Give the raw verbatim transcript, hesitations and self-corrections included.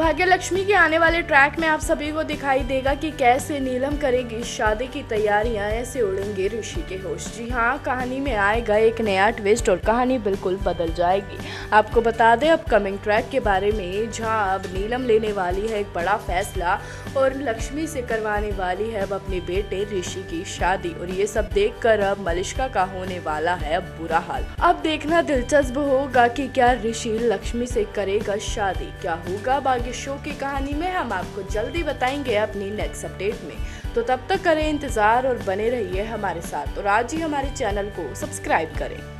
भाग्यलक्ष्मी के आने वाले ट्रैक में आप सभी को दिखाई देगा कि कैसे नीलम करेगी शादी की तैयारियां, ऐसे उड़ेंगे ऋषि के होश। जी हाँ, कहानी में आएगा एक नया ट्विस्ट और कहानी बिल्कुल बदल जाएगी। आपको बता दें अपकमिंग ट्रैक के बारे में, जहां अब नीलम लेने वाली है एक बड़ा फैसला और लक्ष्मी से करवाने वाली है अब अपने बेटे ऋषि की शादी। और ये सब देख कर अब मलिश्का का होने वाला है अब बुरा हाल। अब देखना दिलचस्प होगा कि क्या ऋषि लक्ष्मी से करेगा शादी, क्या होगा आगे शो की कहानी में, हम आपको जल्दी बताएंगे अपनी नेक्स्ट अपडेट में। तो तब तक करें इंतजार और बने रहिए हमारे साथ और आज ही हमारे चैनल को सब्सक्राइब करें।